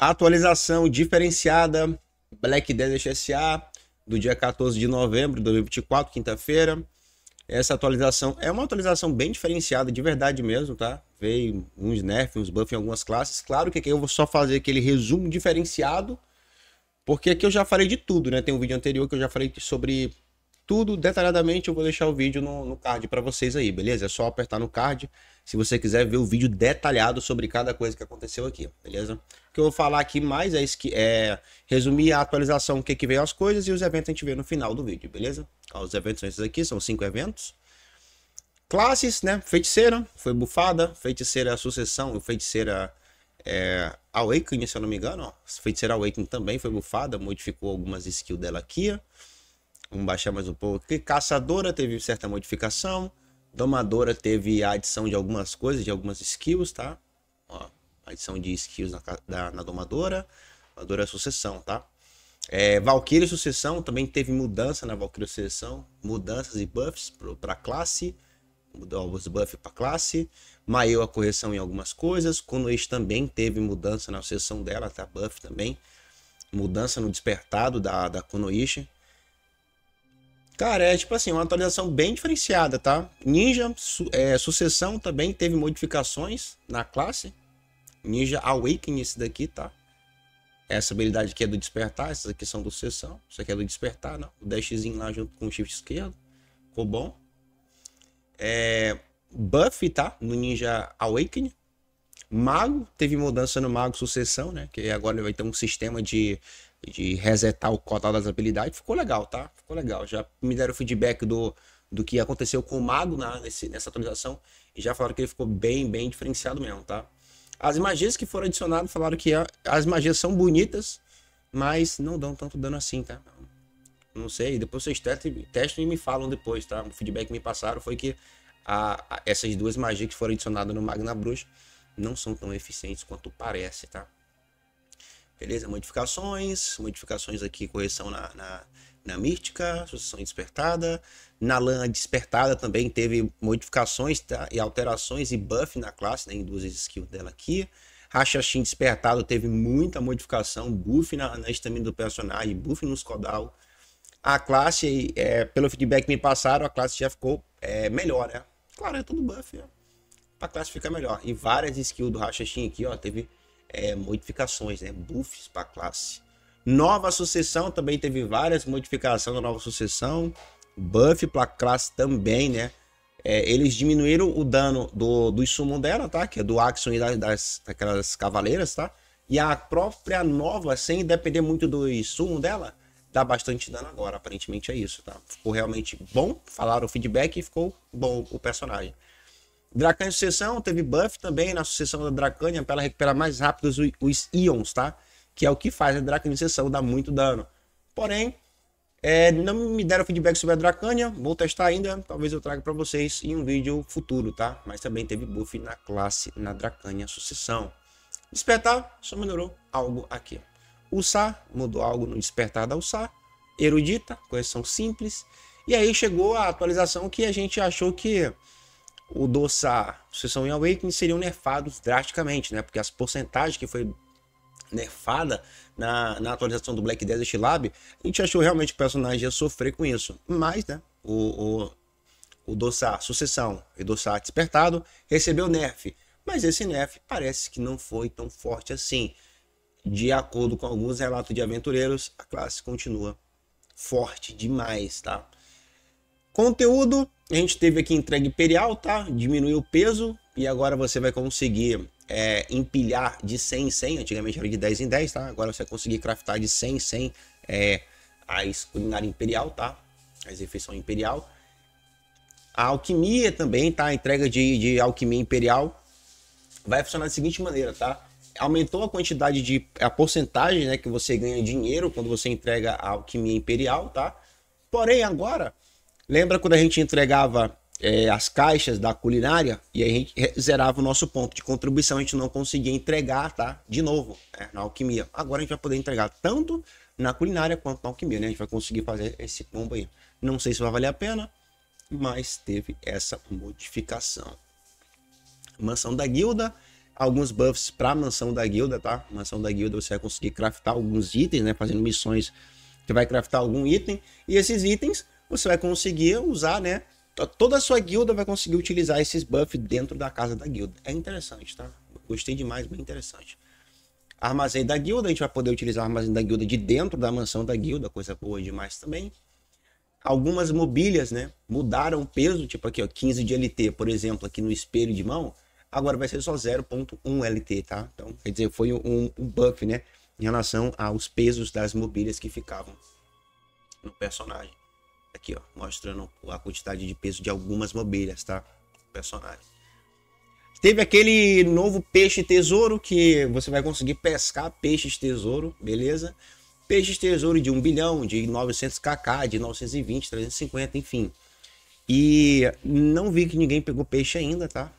Atualização diferenciada Black Desert SA do dia 14 de novembro de 2024, quinta-feira. Essa atualização é uma atualização bem diferenciada, de verdade mesmo, tá? Veio uns nerfs, uns buffs em algumas classes. Claro que aqui eu vou só fazer aquele resumo diferenciado, porque aqui eu já falei de tudo, né? Tem um vídeo anterior que eu já falei sobre tudo detalhadamente. Eu vou deixar o vídeo no card para vocês aí, beleza? É só apertar no card se você quiser ver o vídeo detalhado sobre cada coisa que aconteceu aqui, beleza? O que eu vou falar aqui mais é isso, que é resumir a atualização, o que que veio as coisas e os eventos a gente vê no final do vídeo, beleza? Ó, os eventos são esses aqui, são 5 eventos. Classes, né? Feiticeira foi bufada, Feiticeira Sucessão e Feiticeira Awakening, se eu não me engano, ó. Feiticeira Awakening também foi bufada, modificou algumas skills dela aqui, ó. Vamos baixar mais um pouco aqui. Caçadora teve certa modificação. Domadora teve a adição de algumas coisas, de algumas skills, tá? Ó, adição de skills na Domadora. Domadora é Sucessão, tá? Valkyrie Sucessão também teve mudança na Valkyrie Sucessão. Mudanças e buffs para classe. Mudou alguns buffs para classe. Maior a correção em algumas coisas. Kunoichi também teve mudança na sucessão dela, tá? Buff também. Mudança no despertado da Kunoichi. Cara, é tipo assim, uma atualização bem diferenciada, tá? Ninja, Sucessão também teve modificações na classe. Ninja Awakening, esse daqui, tá? Essa habilidade aqui é do despertar, essas aqui são do Sucessão. Isso aqui é do despertar, não? O dashzinho lá junto com o shift esquerdo. Ficou bom. Buff, tá? No Ninja Awakening. Mago, teve mudança no Mago Sucessão, né? Que agora ele vai ter um sistema de resetar o cota das habilidades. Ficou legal, tá? Ficou legal. Já me deram feedback do que aconteceu com o Mago nessa atualização e já falaram que ele ficou bem diferenciado mesmo, tá? As magias que foram adicionadas falaram que as magias são bonitas, mas não dão tanto dano assim, tá? Não sei, depois vocês testem e me falam depois, tá? O feedback que me passaram foi que essas duas magias que foram adicionadas no Mago e na Bruxa não são tão eficientes quanto parece, tá? Beleza, modificações aqui, correção na Mística, sucessão despertada. Na Lana despertada também teve modificações, tá? E alterações e buff na classe, né? Em duas skills dela aqui. Hashashin despertado teve muita modificação, buff na estamina do personagem, buff nos codal. A classe, pelo feedback que me passaram, a classe já ficou melhor, né? Claro, é tudo buff, né? Pra classe ficar melhor. E várias skills do Hashashin aqui, ó, teve... modificações, né? Buffs para classe. Nova Sucessão também teve várias modificações da Nova Sucessão. Buff para classe também, né? Eles diminuíram o dano do summon dela, tá? Que é do Axon e daquelas cavaleiras, tá? E a própria Nova, sem depender muito do summon dela, dá bastante dano agora. Aparentemente é isso, tá? Ficou realmente bom. Falaram o feedback e ficou bom o personagem. Dracania Sucessão teve buff também na sucessão da Dracania para ela recuperar mais rápido os íons, tá? Que é o que faz a Dracania Sucessão dar muito dano. Porém, não me deram feedback sobre a Dracania, vou testar ainda, talvez eu traga para vocês em um vídeo futuro, tá? Mas também teve buff na classe, na Dracania Sucessão. Despertar só melhorou algo aqui. Usa mudou algo no despertar da Usa. Erudita, correção simples. E aí chegou a atualização que a gente achou que... o Dossar, Sucessão e Awakening seriam nerfados drasticamente, né? Porque as porcentagens que foi nerfada na atualização do Black Desert Lab, a gente achou realmente o personagem ia sofrer com isso. Mas, né? O Dossar, Sucessão e Dossar Despertado recebeu nerf. Mas esse nerf parece que não foi tão forte assim. De acordo com alguns relatos de aventureiros, a classe continua forte demais, tá? Conteúdo, a gente teve aqui entrega imperial, tá? Diminuiu o peso e agora você vai conseguir empilhar de 100 em 100, antigamente era de 10 em 10, tá? Agora você vai conseguir craftar de 100 em 100 as culinária imperial, tá? As refeições imperial. A alquimia também, tá? A entrega de alquimia imperial vai funcionar da seguinte maneira, tá? Aumentou a porcentagem, né? Que você ganha dinheiro quando você entrega a alquimia imperial, tá? Porém agora... lembra quando a gente entregava as caixas da culinária e a gente zerava o nosso ponto de contribuição, a gente não conseguia entregar, tá? De novo, na alquimia. Agora a gente vai poder entregar tanto na culinária quanto na alquimia, né? A gente vai conseguir fazer esse combo aí. Não sei se vai valer a pena, mas teve essa modificação. Mansão da Guilda. alguns buffs para a mansão da guilda, tá? Mansão da guilda você vai conseguir craftar alguns itens, né? Fazendo missões que vai craftar algum item. E esses itens você vai conseguir usar, né? Toda a sua guilda vai conseguir utilizar esses buffs dentro da casa da guilda. É interessante, tá? Gostei demais, bem interessante. Armazém da guilda, a gente vai poder utilizar o armazém da guilda de dentro da mansão da guilda, coisa boa demais também. Algumas mobílias, né? Mudaram o peso, tipo aqui, ó, 15 de LT, por exemplo, aqui no espelho de mão. Agora vai ser só 0.1 LT, tá? Então, quer dizer, foi um buff, né? Em relação aos pesos das mobílias que ficavam no personagem. Aqui, ó, mostrando a quantidade de peso de algumas mobílias, tá? Personagem. Teve aquele novo peixe tesouro que você vai conseguir pescar peixes tesouro, beleza? Peixes tesouro de 1 bilhão, de 900 kk, de 920, 350, enfim. E não vi que ninguém pegou peixe ainda, tá?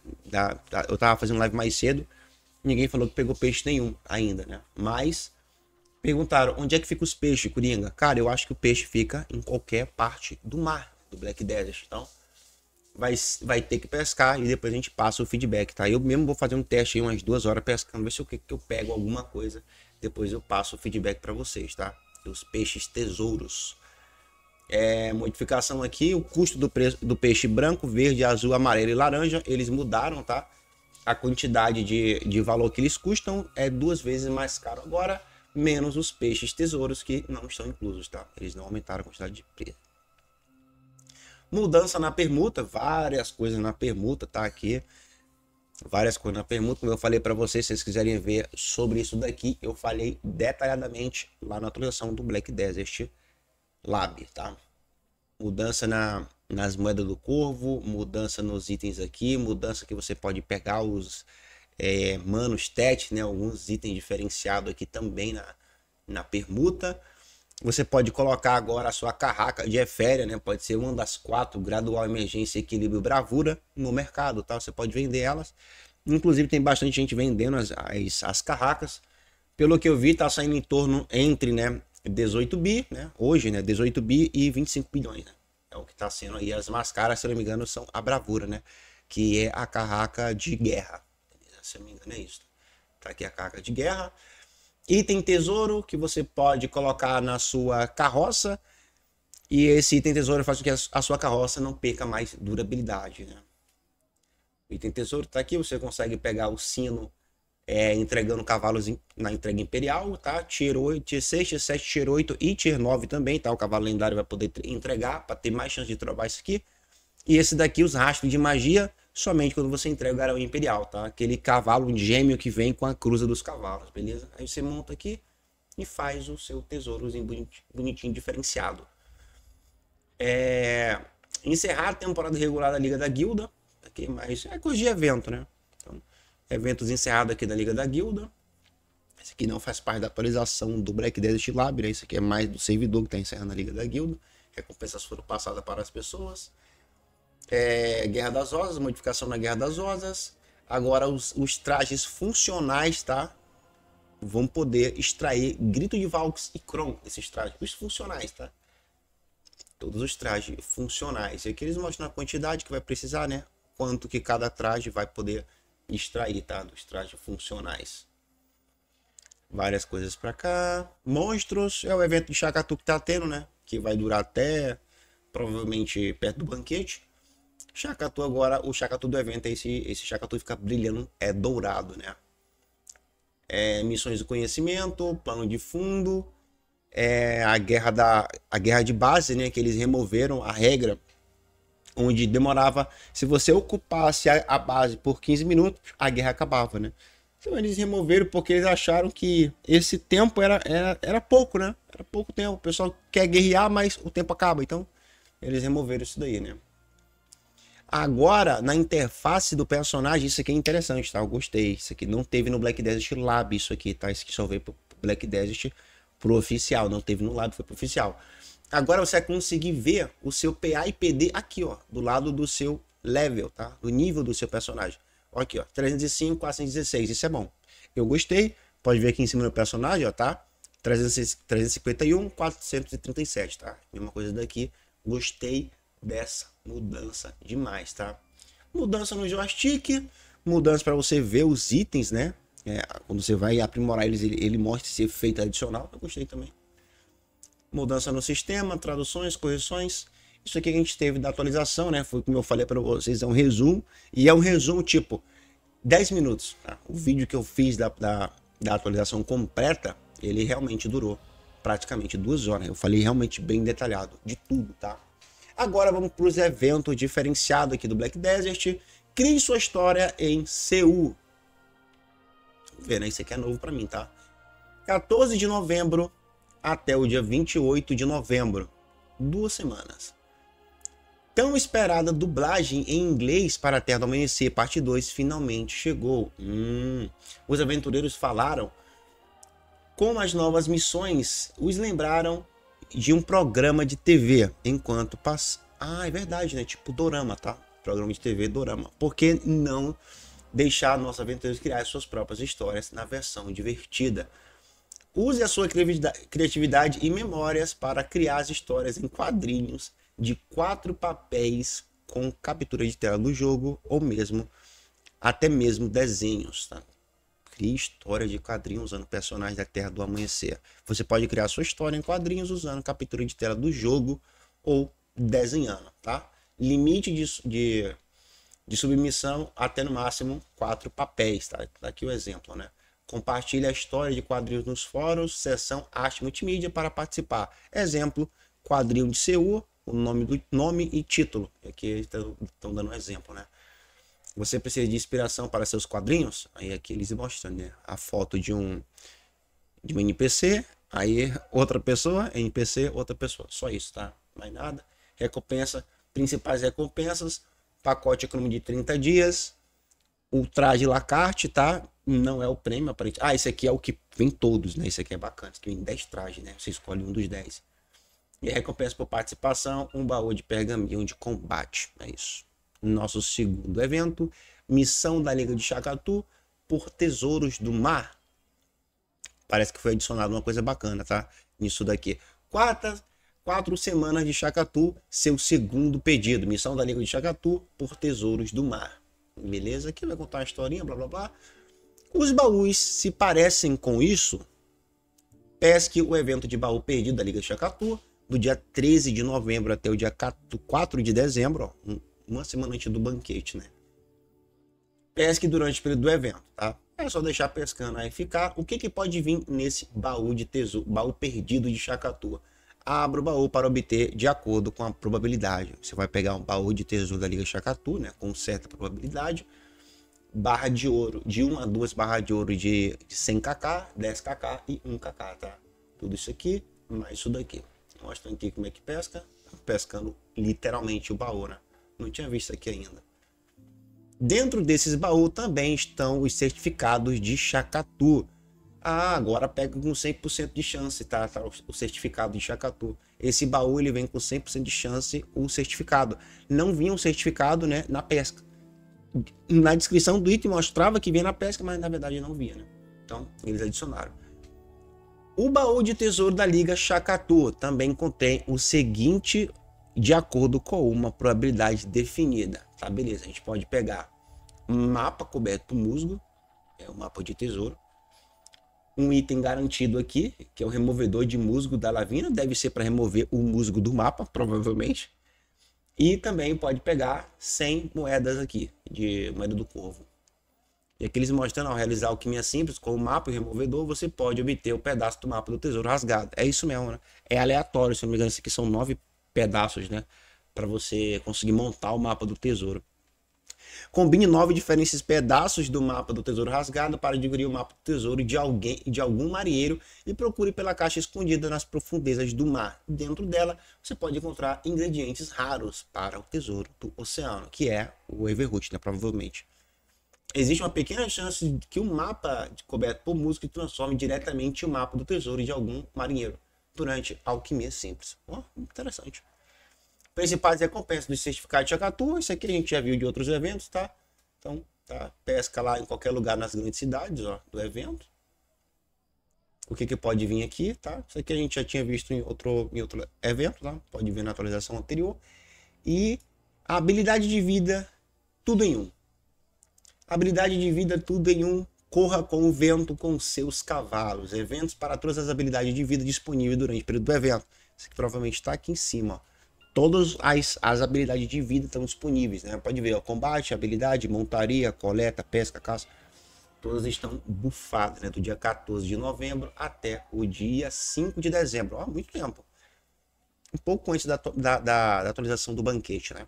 Eu tava fazendo live mais cedo, ninguém falou que pegou peixe nenhum ainda, né? Mas perguntaram, onde é que fica os peixes, Coringa? Cara, eu acho que o peixe fica em qualquer parte do mar, do Black Desert, então... Vai ter que pescar e depois a gente passa o feedback, tá? Eu mesmo vou fazer um teste aí umas 2 horas pescando, ver se eu pego alguma coisa. Depois eu passo o feedback para vocês, tá? Os peixes tesouros. É, modificação aqui, o custo do peixe branco, verde, azul, amarelo e laranja. Eles mudaram, tá? A quantidade de valor que eles custam é 2 vezes mais caro agora. Menos os peixes tesouros que não estão inclusos, tá? Eles não aumentaram a quantidade de preço. Mudança na permuta, várias coisas na permuta, tá aqui. Várias coisas na permuta, como eu falei para vocês, se vocês quiserem ver sobre isso daqui, eu falei detalhadamente lá na atualização do Black Desert Lab, tá? Mudança nas moedas do corvo, mudança nos itens aqui, mudança que você pode pegar os manos tet, né? Alguns itens diferenciados aqui também na permuta. Você pode colocar agora a sua carraca de eféria, né? Pode ser uma das 4, gradual, emergência, equilíbrio, bravura, no mercado, tá? Você pode vender elas. Inclusive tem bastante gente vendendo as carracas. Pelo que eu vi, tá saindo em torno entre, né, 18 bi, né? Hoje, né, 18 bi e 25 bilhões, né? É o que tá sendo aí. As mais caras, se eu não me engano, são a bravura, né? Que é a carraca de guerra. Se eu não me engano é isso. Tá aqui a carraca de guerra. Item tesouro que você pode colocar na sua carroça. E esse item tesouro faz com que a sua carroça não perca mais durabilidade, né? O item tesouro tá aqui. Você consegue pegar o sino entregando cavalos na entrega imperial, tá? Tier 8, Tier 6, Tier 7, Tier 8 e Tier 9 também, tá? O cavalo lendário vai poder entregar para ter mais chance de trovar isso aqui. E esse daqui, os rastros de magia, somente quando você entrega o Garoto Imperial, tá? Aquele cavalo gêmeo que vem com a cruza dos cavalos, beleza? Aí você monta aqui e faz o seu tesourozinho bonitinho, diferenciado. Encerrar a temporada regular da Liga da Guilda. Aqui, mas é coisa de evento, né? Então, eventos encerrados aqui da Liga da Guilda. Esse aqui não faz parte da atualização do Black Desert Lab, né? Esse aqui é mais do servidor que está encerrando a Liga da Guilda. Recompensas foram passadas para as pessoas. Guerra das Rosas, modificação na Guerra das Rosas. Agora os trajes funcionais, tá? Vão poder extrair Grito de Valks e Kron, esses trajes. Os funcionais, tá? Todos os trajes funcionais. E aqui eles mostram a quantidade que vai precisar, né? Quanto que cada traje vai poder extrair, tá? Dos trajes funcionais. Várias coisas pra cá. Monstros, é o evento de Chakatu que tá tendo, né? Que vai durar até, provavelmente, perto do banquete. Chakatu agora, o Chakatu do evento, esse Chakatu fica brilhando, é dourado, né? Missões do conhecimento, plano de fundo, a guerra de base, né? Que eles removeram a regra onde demorava, se você ocupasse a base por 15 minutos, a guerra acabava, né? Então eles removeram porque eles acharam que esse tempo era pouco, né? Era pouco tempo, o pessoal quer guerrear, mas o tempo acaba, então eles removeram isso daí, né? Agora, na interface do personagem, isso aqui é interessante, tá? Eu gostei. Isso aqui não teve no Black Desert Lab, isso aqui, tá? Isso aqui só veio pro Black Desert pro oficial. Não teve no Lab, foi pro oficial. Agora você vai conseguir ver o seu PA e PD aqui, ó. Do lado do seu level, tá? Do nível do seu personagem. Ó, aqui, ó. 305, 416. Isso é bom. Eu gostei. Pode ver aqui em cima do personagem, ó, tá? 351, 437, tá? Mesma coisa daqui. Gostei dessa mudança demais, tá? Mudança no joystick, mudanças para você ver os itens, né? Quando você vai aprimorar eles, ele mostra esse efeito adicional. Eu gostei também. Mudança no sistema, traduções, correções. Isso aqui que a gente teve da atualização, né? Foi como eu falei para vocês, é um resumo. E é um resumo tipo 10 minutos. Tá? O vídeo que eu fiz da atualização completa, ele realmente durou praticamente 2 horas. Eu falei realmente bem detalhado de tudo, tá? Agora vamos para os eventos diferenciados aqui do Black Desert. Crie sua história em Seul. Vamos ver, né? Isso aqui é novo para mim, tá? 14 de novembro até o dia 28 de novembro. 2 semanas. Tão esperada dublagem em inglês para a Terra do Amanhecer, parte 2, finalmente chegou. Os aventureiros falaram como as novas missões os lembraram de um programa de TV, enquanto passa... Ah, é verdade, né? Tipo dorama, tá? Programa de TV, dorama. Por que não deixar nossos aventureiros criar suas próprias histórias na versão divertida? Use a sua criatividade e memórias para criar as histórias em quadrinhos de 4 papéis com captura de tela do jogo ou mesmo até mesmo desenhos, tá? Crie história de quadrinhos usando personagens da Terra do Amanhecer. Você pode criar sua história em quadrinhos usando captura de tela do jogo ou desenhando, tá? Limite de submissão até no máximo 4 papéis, tá? Aqui o exemplo, né? Compartilhe a história de quadrinhos nos fóruns, seção Arte Multimídia para participar. Exemplo, quadrinho de Seul, o nome e título. Aqui eles estão dando um exemplo, né? Você precisa de inspiração para seus quadrinhos? Aí aqui eles mostram, né? A foto de um NPC, aí outra pessoa, NPC, outra pessoa. Só isso, tá? Mais nada. Recompensa, principais recompensas, pacote econômico de 30 dias, o traje lacarte, tá? Não é o prêmio, aparentemente. Ah, esse aqui é o que vem todos, né? Esse aqui é bacana. Esse aqui vem 10 trajes, né? Você escolhe um dos 10. E a recompensa por participação, um baú de pergaminho de combate. É isso. Nosso segundo evento. Missão da Liga de Chakatu por tesouros do mar. Parece que foi adicionado uma coisa bacana, tá? Nisso daqui. 4 semanas de Chakatu, seu segundo pedido. Missão da Liga de Chakatu por tesouros do mar. Beleza? Aqui vai contar uma historinha, blá blá blá. Os baús se parecem com isso? Pesque o evento de baú perdido da Liga de Chakatu, do dia 13 de novembro até o dia 4 de dezembro, ó, uma semana antes do banquete, né? Pesque durante o período do evento, tá? É só deixar pescando aí ficar. O que que pode vir nesse baú de tesouro, baú perdido de Chakatu? Abra o baú para obter de acordo com a probabilidade. Você vai pegar um baú de tesouro da Liga de Chakatu, né? Com certa probabilidade. Barra de ouro, de 1 a 2 barras de ouro de 100 kk, 10 kk e 1 kk, tá? Tudo isso aqui, mais isso daqui. Mostra aqui como é que pesca. Pescando literalmente o baú, né? Não tinha visto aqui ainda. Dentro desses baús também estão os certificados de Chakatu. Ah, agora pega com 100% de chance, tá? O certificado de Chakatu. Esse baú ele vem com 100% de chance o certificado. Não vinha um certificado, né? Na pesca. Na descrição do item mostrava que vinha na pesca, mas na verdade não vinha, né? Então eles adicionaram. O baú de tesouro da Liga Chakatu também contém o seguinte de acordo com uma probabilidade definida. Tá, beleza. A gente pode pegar um mapa coberto por musgo, é o mapa de tesouro. Um item garantido aqui, que é o removedor de musgo da lavina, deve ser para remover o musgo do mapa, provavelmente. E também pode pegar 100 moedas aqui, de moeda do corvo. E aqui eles mostrando, ao realizar alquimia simples com o mapa e o removedor, você pode obter o pedaço do mapa do tesouro rasgado. É isso mesmo, né? É aleatório, se não me engano, isso aqui são 9 pedaços, né? Para você conseguir montar o mapa do tesouro. Combine 9 diferentes pedaços do mapa do tesouro rasgado para adquirir o mapa do tesouro de algum marinheiro e procure pela caixa escondida nas profundezas do mar. Dentro dela você pode encontrar ingredientes raros para o tesouro do oceano, que é o Everhood, né? Provavelmente. Existe uma pequena chance de que o mapa coberto por musgo transforme diretamente o mapa do tesouro de algum marinheiro durante a alquimia simples. Oh, interessante. Principais recompensas do certificado de Chakatu. Isso aqui a gente já viu de outros eventos, tá? Então, tá, pesca lá em qualquer lugar nas grandes cidades, ó, do evento. O que que pode vir aqui, tá? Isso aqui a gente já tinha visto em outro evento, tá? Pode vir na atualização anterior. E a habilidade de vida, tudo em um. Habilidade de vida, tudo em um. Corra com o vento com seus cavalos. Eventos para todas as habilidades de vida disponíveis durante o período do evento. Isso aqui provavelmente está aqui em cima. Ó. Todas as habilidades de vida estão disponíveis, né? Pode ver, ó, combate, habilidade, montaria, coleta, pesca, caça. Todas estão bufadas, né? Do dia 14 de novembro até o dia 5 de dezembro. Ó, muito tempo. Um pouco antes da atualização do banquete, né?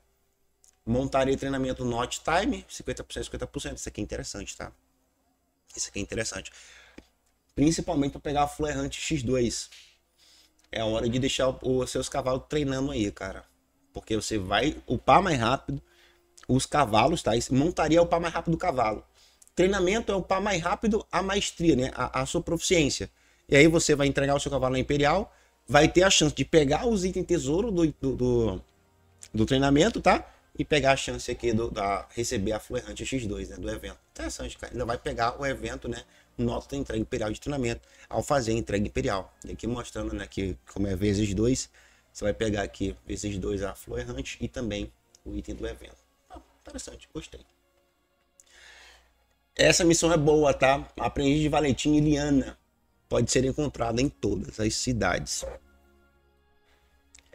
Montaria e treinamento not time, 50%, 50%. Isso aqui é interessante, tá? Isso aqui é interessante. Principalmente para pegar a Floerante X2. É a hora de deixar os seus cavalos treinando aí, cara. Porque você vai upar mais rápido os cavalos, tá? Montaria é upar mais rápido o cavalo. Treinamento é upar mais rápido a maestria, né? A sua proficiência. E aí você vai entregar o seu cavalo na Imperial. Vai ter a chance de pegar os itens tesouro do treinamento, tá? E pegar a chance aqui da receber a Floerante X2, né, do evento. Interessante, cara. Ainda vai pegar o evento, né? Nota da entrega imperial de treinamento. Ao fazer a entrega imperial. E aqui mostrando, né? Que como é vezes 2, você vai pegar aqui vezes 2 a Floerante e também o item do evento. Ah, interessante, gostei. Essa missão é boa, tá? Aprendiz de Valentim e Liana. Pode ser encontrada em todas as cidades.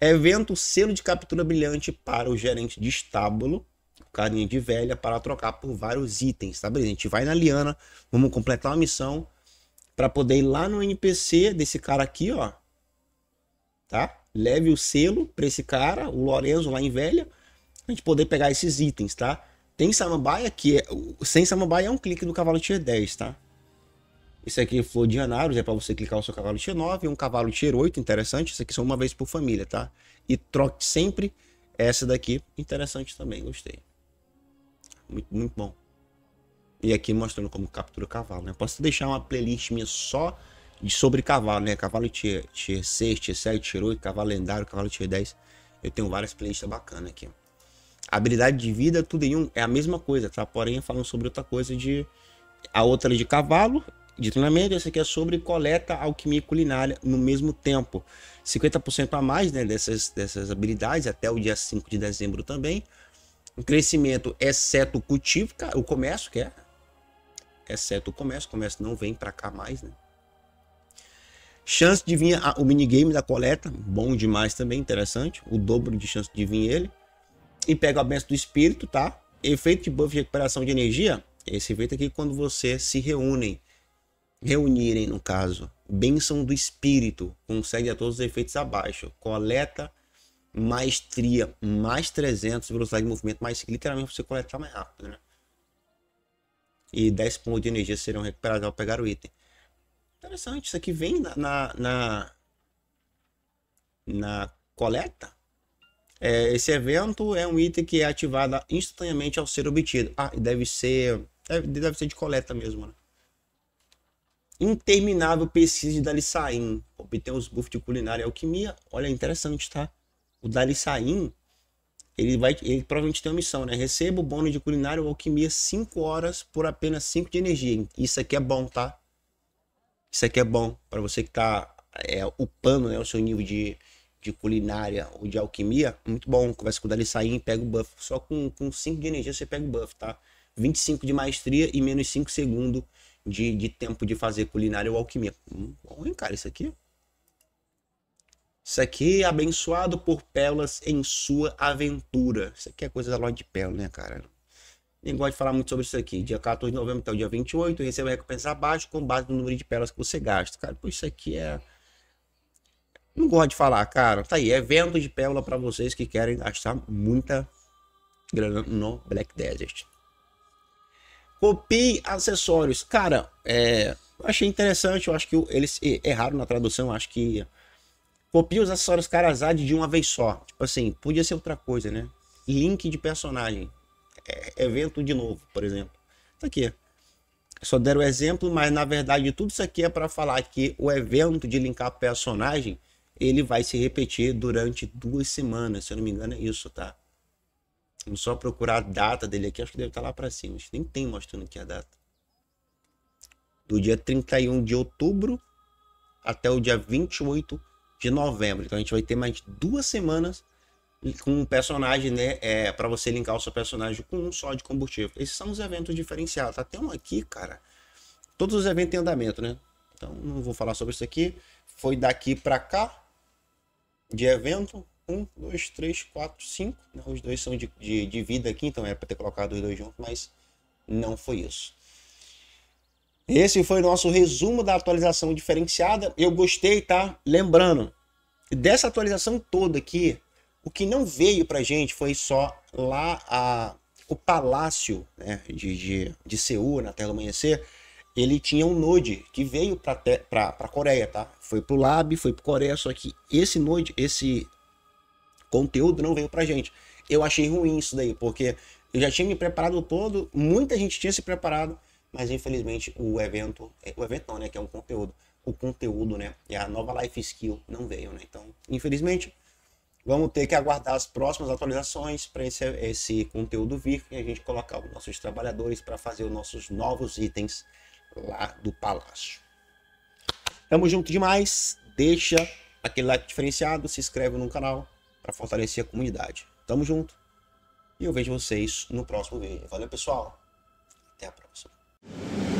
Evento selo de captura brilhante para o gerente de estábulo, carinha de velha, para trocar por vários itens, tá? A gente vai na Liana, vamos completar uma missão para poder ir lá no NPC desse cara aqui, ó, tá? Leve o selo para esse cara, o Lorenzo lá em velha, a gente poder pegar esses itens, tá? Tem samambaia que sem samambaia é um clique do cavalo tier 10, tá? Isso aqui é flor de anário, é para você clicar o seu cavalo tier 9, um cavalo tier 8, interessante. Isso aqui são uma vez por família, tá? E troque sempre essa daqui, interessante também, gostei. Muito, muito bom. E aqui mostrando como captura cavalo, né? Posso deixar uma playlist minha só de sobre cavalo, né? Cavalo tier 6, tier 7, tier 8, cavalo lendário, cavalo tier 10. Eu tenho várias playlists bacanas aqui. Habilidade de vida, tudo em um, é a mesma coisa, tá? Porém, falando sobre outra coisa de... A outra de cavalo... De treinamento, essa aqui é sobre coleta, alquimia e culinária no mesmo tempo. 50% a mais, né, dessas habilidades até o dia 5 de dezembro também. O crescimento, exceto o cultivo, o comércio, que é. Exceto o comércio não vem pra cá mais, né. Chance de vir o minigame da coleta, bom demais também, interessante. O dobro de chance de vir ele. E pega a benção do espírito, tá? Efeito de buff de recuperação de energia. Esse efeito aqui quando você se reunirem, no caso, bênção do espírito, consegue a todos os efeitos abaixo, coleta, maestria, mais 300, velocidade de movimento, mais literalmente você coletar mais rápido, né? E 10 pontos de energia serão recuperados ao pegar o item. Interessante, isso aqui vem na coleta. É, esse evento é um item que é ativado instantaneamente ao ser obtido. Ah, e deve ser de coleta mesmo, né? Interminável pesquisa de Dalissain. Obtém os buffs de culinária e alquimia. Olha, interessante, tá? O Dalissain, ele provavelmente tem uma missão, né? Receba o bônus de culinária ou alquimia 5 horas por apenas 5 de energia. Isso aqui é bom, tá? Isso aqui é bom para você que tá upando, né, o seu nível de culinária ou de alquimia. Muito bom. Conversa com o Dalissain, pega o buff. Só com 5 de energia você pega o buff, tá? 25 de maestria e menos 5 segundos. De tempo de fazer culinária ou alquimia. Bom, hein, cara, isso aqui? Isso aqui é abençoado por pérolas em sua aventura. Isso aqui é coisa da loja de pérola, né, cara? Nem gosto de falar muito sobre isso aqui. Dia 14 de novembro até o dia 28, receba recompensa abaixo com base no número de pérolas que você gasta. Cara, por isso aqui é... Não gosto de falar, cara. Tá aí, evento de pérola pra vocês que querem gastar muita grana no Black Desert. Copie acessórios. Cara, achei interessante. Eu acho que eles erraram na tradução. Acho que copie os acessórios Karazade de uma vez só. Tipo assim, podia ser outra coisa, né? Link de personagem. Evento de novo, por exemplo. Tá aqui. Só deram o exemplo, mas na verdade tudo isso aqui é para falar que o evento de linkar personagem, ele vai se repetir durante 2 semanas. Se eu não me engano é isso, tá? Vamos só procurar a data dele aqui. Acho que deve estar lá para cima. Acho que nem tem mostrando aqui a data. Do dia 31 de outubro até o dia 28 de novembro. Então a gente vai ter mais 2 semanas com um personagem, né? É, para você linkar o seu personagem com um só de combustível. Esses são os eventos diferenciados. Tá? Tem um aqui, cara. Todos os eventos têm andamento, né? Então não vou falar sobre isso aqui. Foi daqui para cá de evento. 1, 2, 3, 4, 5. Os dois são de vida aqui, então era para ter colocado os dois juntos, mas não foi isso. Esse foi o nosso resumo da atualização diferenciada. Eu gostei, tá? Lembrando, dessa atualização toda aqui, o que não veio pra gente foi só lá o Palácio, né, de Seul, na Terra do Amanhecer. Ele tinha um Node que veio pra Coreia, tá? Foi pro Lab, foi pro Coreia, só que esse Node, esse conteúdo não veio pra gente. Eu achei ruim isso daí, porque eu já tinha me preparado todo, muita gente tinha se preparado, mas infelizmente o evento não, né, que é um conteúdo, o conteúdo, né, e a nova life skill não veio, né? Então, infelizmente, vamos ter que aguardar as próximas atualizações para esse conteúdo vir e a gente colocar os nossos trabalhadores para fazer os nossos novos itens lá do Palácio. Tamo junto demais, deixa aquele like diferenciado, se inscreve no canal para fortalecer a comunidade. Tamo junto e eu vejo vocês no próximo vídeo. Valeu, pessoal. Até a próxima.